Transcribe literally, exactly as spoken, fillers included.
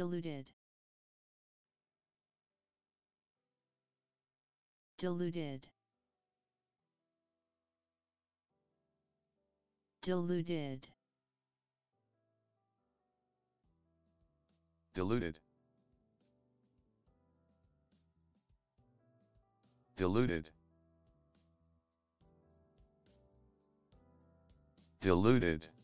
diluted, diluted, diluted, diluted, diluted, diluted.